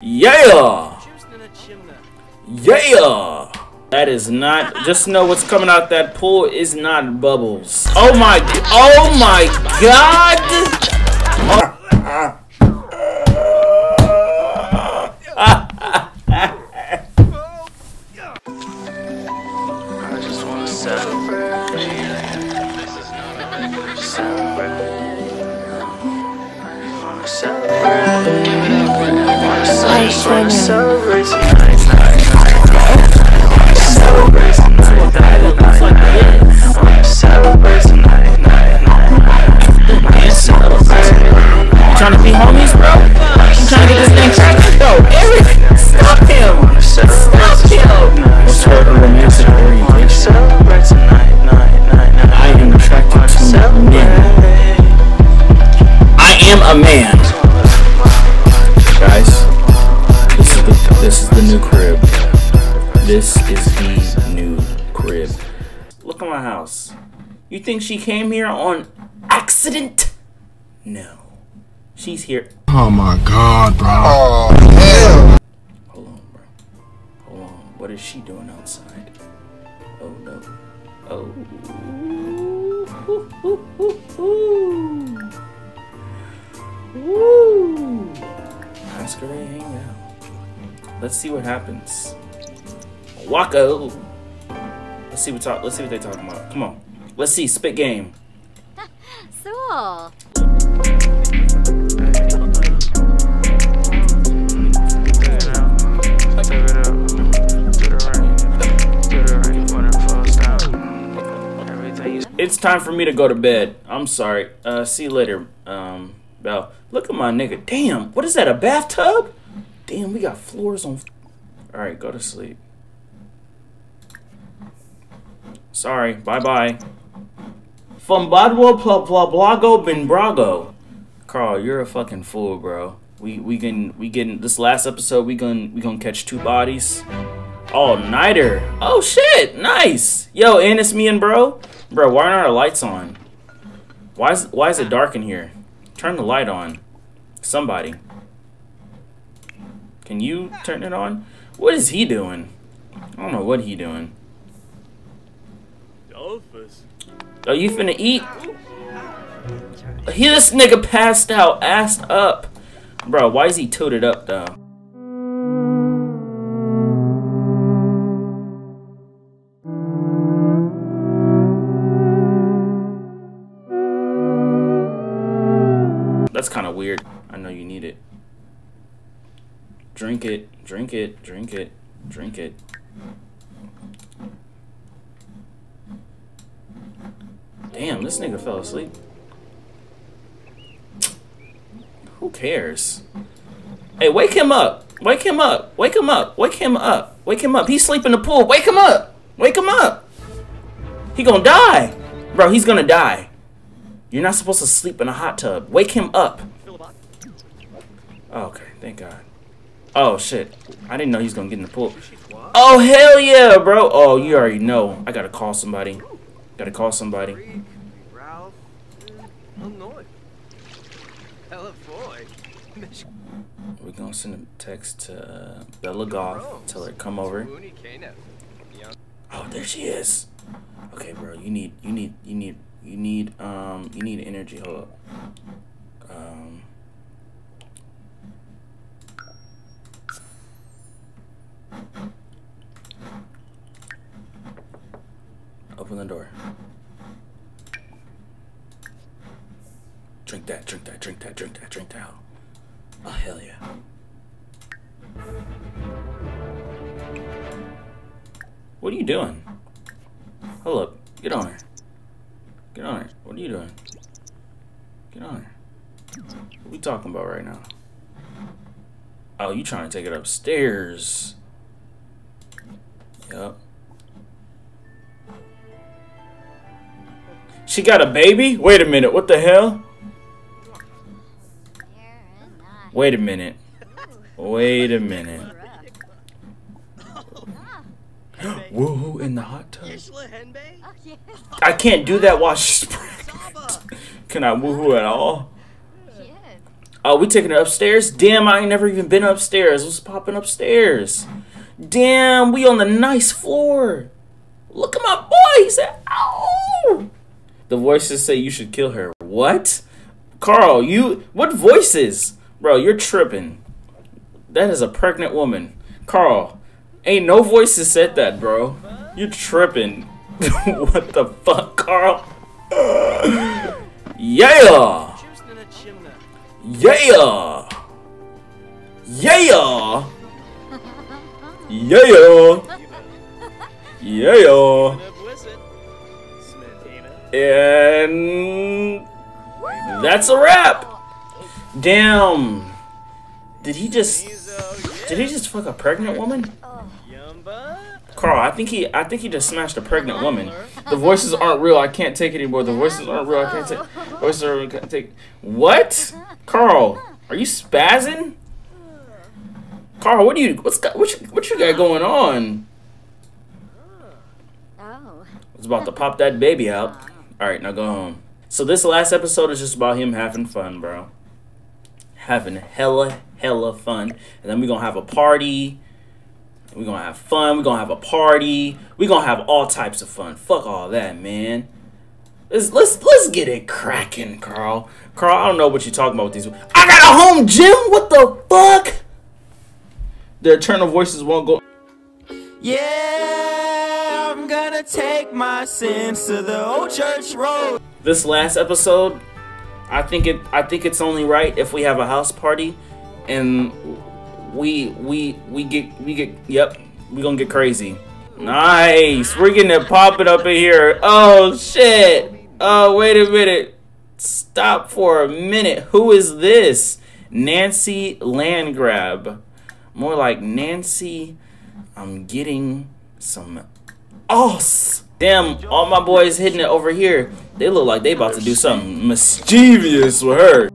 Yeah! Yeah! That is not, just know what's coming out that pool is not bubbles. Oh my god! I just want to celebrate. This is not trying to be homies, bro? You trying to get this thing cracked? Yo, Eric, stop him! Stop him! What's her romantic orientation? I am attracted to men. I am a man. Guys, this is the new crib. This is the new crib. Look at my house. You think she came here on accident? No. She's here. Oh my god, bro. Oh, hell. Hold on, bro. Hold on. What is she doing outside? Oh no. Oh. Ooh, ooh, ooh, ooh. Ooh. Masquerade hangout. Let's see what happens. Wacko. Let's see what they're talking about. Come on. Let's see. Spit game. So. It's time for me to go to bed. I'm sorry. See you later, Bell. Look at my nigga. Damn, what is that, a bathtub? Damn, we got floors on. Alright, go to sleep. Sorry, bye-bye. From Bodwell, Blago, Benbrago. Carl, you're a fucking fool, bro. We getting this last episode, we gonna catch 2 bodies. All-nighter. Oh shit, nice. Yo, and it's me and bro. Bro, why aren't our lights on? Why is it dark in here? Turn the light on. Somebody. Can you turn it on? What is he doing? I don't know what he doing. Dolphus. Are you finna eat? This nigga passed out, assed up. Bro, why is he tooted up though? That's kind of weird. I know you need it. Drink it, drink it, drink it, drink it. Damn, this nigga fell asleep. Who cares? Hey, wake him up. Wake him up. Wake him up. Wake him up. Wake him up. He's sleeping in the pool. Wake him up. Wake him up. He gonna die. Bro, he's gonna die. You're not supposed to sleep in a hot tub. Wake him up. Oh, okay, thank God. Oh, shit. I didn't know he was going to get in the pool. Oh, hell yeah, bro. Oh, you already know. I got to call somebody. Got to call somebody. We're going to send a text to Bella Goth. Tell her to come over. Oh, there she is. Okay, bro, you need energy. Hold up. Open the door. Drink that, drink that, drink that, drink that, drink that. Oh, hell yeah. What are you doing? Hold up. Get on her. Get on her. What are you doing? Get on her. What are we talking about right now? Oh, you trying to take it upstairs. Yep. She got a baby? Wait a minute. What the hell? Wait a minute. Wait a minute. Woohoo in the hot tub. I can't do that while she's pregnant. Can I woohoo at all? We taking her upstairs? Damn, I ain't never even been upstairs. What's popping upstairs? Damn, we on the nice floor. Look at my boy. He said, ow. The voices say you should kill her. What? Carl, you... What voices? Bro, you're tripping. That is a pregnant woman. Carl, ain't no voices said that, bro. You're tripping. What the fuck, Carl? Yeah! Yeah! Yeah! Yeah! Yeah! And... that's a wrap! Damn! Did he just fuck a pregnant woman? Carl, I think he just smashed a pregnant woman. The voices aren't real. I can't take it anymore. The voices aren't real. I can't take. Voices aren't real. I can't take. What? Carl, are you spazzing? Carl, what do you? What you got going on? Oh. I was about to pop that baby out. All right, now go home. So this last episode is just about him having fun, bro. Having hella fun, and then we're gonna have a party. We're gonna have fun. We're gonna have a party. We're gonna have all types of fun. Fuck all that, man. Let's get it cracking, Carl. Carl, I don't know what you're talking about with these. I got a home gym. What the fuck? The eternal voices won't go. Yeah, I'm gonna take my sins to the old church road. This last episode, I think it's only right if we have a house party, and. We get yep, we gonna get crazy. Nice, we're getting it popping up in here. Oh shit. Oh wait a minute, stop for a minute. Who is this? Nancy Landgrab, more like Nancy. I'm getting some ass. Damn, all my boys hitting it over here. They look like they about to do something mischievous with her.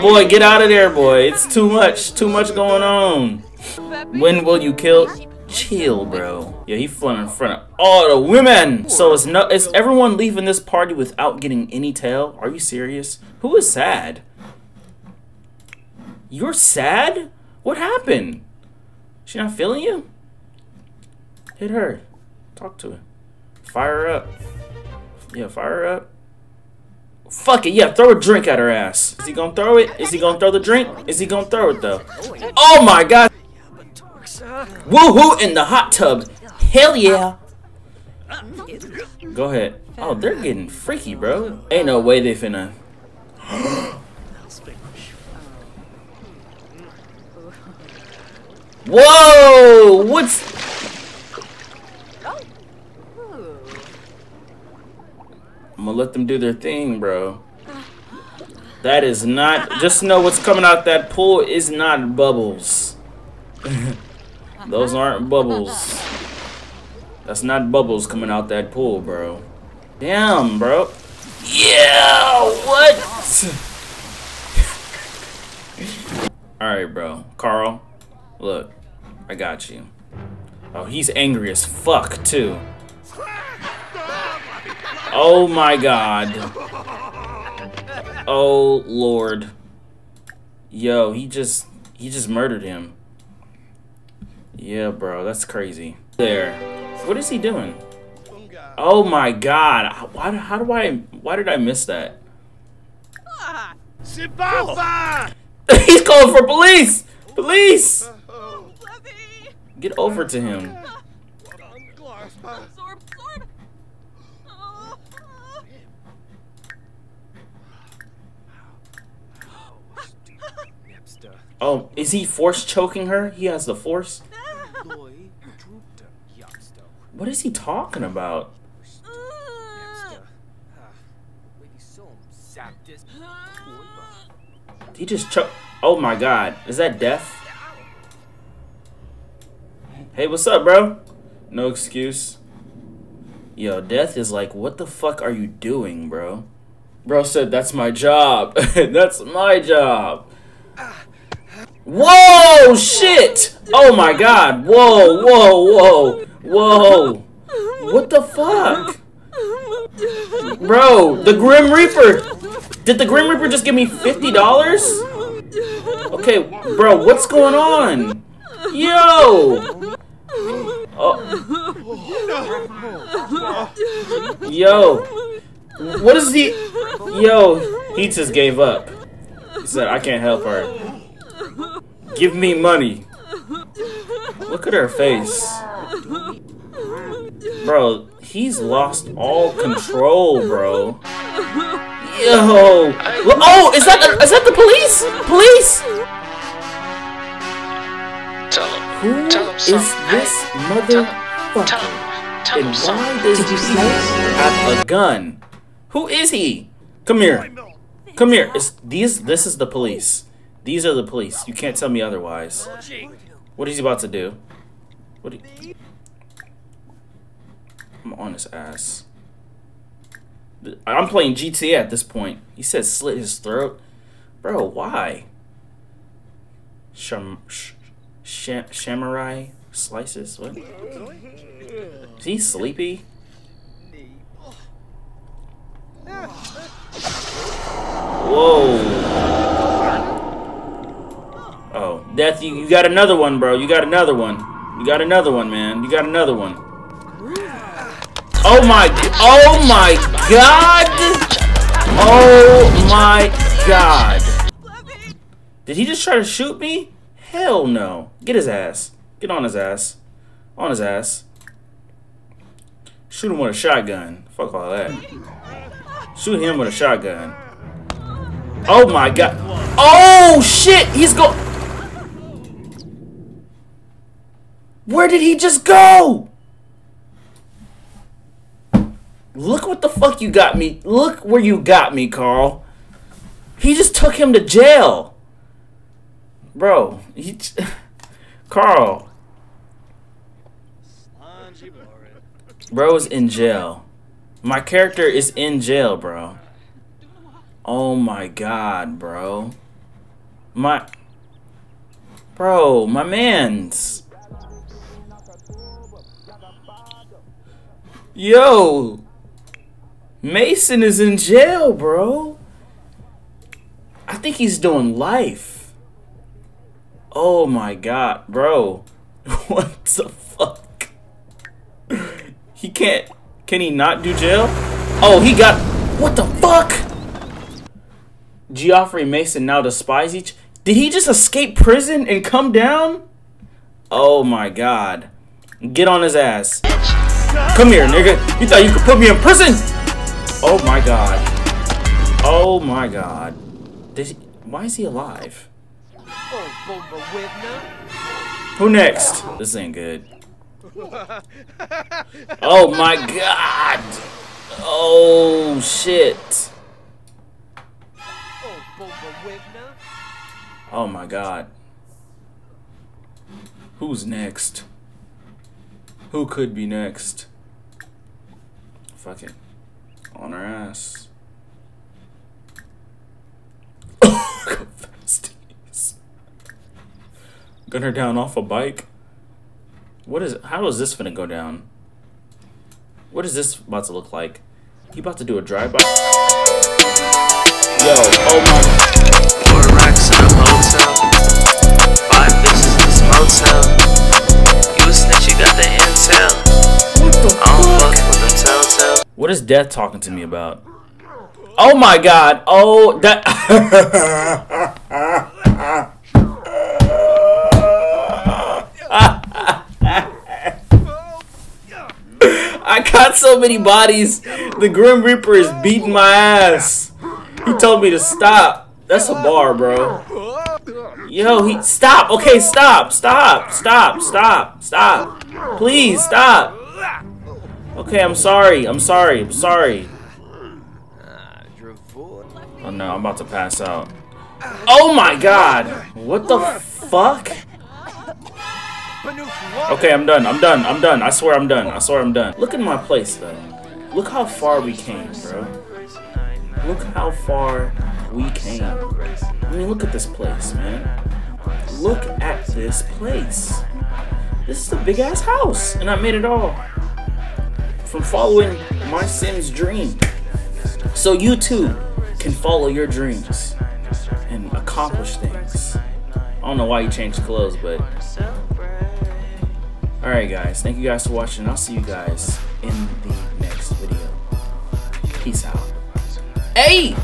Boy, get out of there, boy. It's too much going on. When will you kill? Chill, bro. Yeah, he flung in front of all the women. So is everyone leaving this party without getting any tail? Are you serious? Who is sad? You're sad? What happened? She not feeling you? Hit her. Talk to her. Fire her up. Yeah, fire her up. Fuck it, yeah, throw a drink at her ass. Is he gonna throw it? Is he gonna throw the drink? Is he gonna throw it though? Oh my god! Woohoo in the hot tub! Hell yeah! Go ahead. Oh, they're getting freaky, bro. Ain't no way they finna. Whoa! What's. I'm gonna let them do their thing, bro. That is not... Just know what's coming out that pool is not bubbles. Those aren't bubbles. That's not bubbles coming out that pool, bro. Damn, bro. Yeah, what? Alright, bro. Carl, look. I got you. Oh, he's angry as fuck, too. Oh my god. Oh lord. Yo, he just murdered him. Yeah, bro, that's crazy. There. What is he doing? Oh my god. Why did I miss that? He's calling for police! Police! Get over to him. Oh, is he force choking her? He has the force? What is he talking about? He just choked. Oh my god. Is that death? Hey, what's up, bro? No excuse. Yo, death is like, what the fuck are you doing, bro? Bro said, that's my job. That's my job. Whoa, shit! Oh my god, whoa, whoa, whoa, whoa. What the fuck? Bro, the Grim Reaper! Did the Grim Reaper just give me $50? Okay, bro, what's going on? Yo! Oh. Yo. What is he? Yo, he just gave up. He said, I can't help her. Give me money. Look at her face. Bro, he's lost all control, bro. Yo. Oh, is that the police? Police! Tell him. Who is this motherfucker? And why did you say have a gun? Who is he? Come here. Come here. This is the police. These are the police. You can't tell me otherwise. What is he about to do? What? I'm on his ass. I'm playing GTA at this point. He says slit his throat. Bro, why? Samurai slices? What? Is he sleepy? Whoa. Oh, Death, you got another one, bro. You got another one. You got another one, man. You got another one. Oh my god. Oh my god. Did he just try to shoot me? Hell no. Get his ass. Get on his ass. On his ass. Shoot him with a shotgun. Fuck all that. Shoot him with a shotgun. Oh my god. Oh shit! He's go- Where did he just go? Look what the fuck you got me. Look where you got me, Carl. He just took him to jail. Bro, Carl. Bro is in jail. My character is in jail, bro. Oh my god, bro. My man's. Yo. Mason is in jail, bro. I think he's doing life. Oh my god, bro. What the fuck? He can't. Can he not do jail? Oh, he got. What the fuck? Geoffrey Mason now despise each. Did he just escape prison and come down? Oh my god. Get on his ass. Come here, nigga. You thought you could put me in prison? Oh my god. Oh my god. Why is he alive? Who next? This ain't good. Oh my god. Oh shit. Oh my god. Who's next? Who could be next? Fuck it. On her ass. Oh, besties. Gun her down off a bike. How is this finna go down? What is this about to look like? He about to do a drive-by? Yo, oh my. 4 racks in a hotel. 5 bitches in this motel. You a snitch, you got the intel. What the fuck? I don't fuck with them telltale. What is Death talking to me about? Oh my god. Oh, that. I caught so many bodies. The Grim Reaper is beating my ass. He told me to stop. That's a bar, bro. Yo, he stop. Okay, stop. Stop. Stop. Stop. Stop. Please stop. Okay, I'm sorry. I'm sorry. I'm sorry. Oh no, I'm about to pass out. Oh my god. What the fuck? Okay, I'm done. I'm done. I'm done. I swear I'm done. I swear I'm done. Look at my place, though. Look how far we came, bro. Look how far we came. I mean, look at this place, man. Look at this place. This is a big ass house, and I made it all from following my Sims dream. So you too can follow your dreams and accomplish things. I don't know why you changed clothes, but alright guys, thank you guys for watching. I'll see you guys in the next video. Peace out. Hey!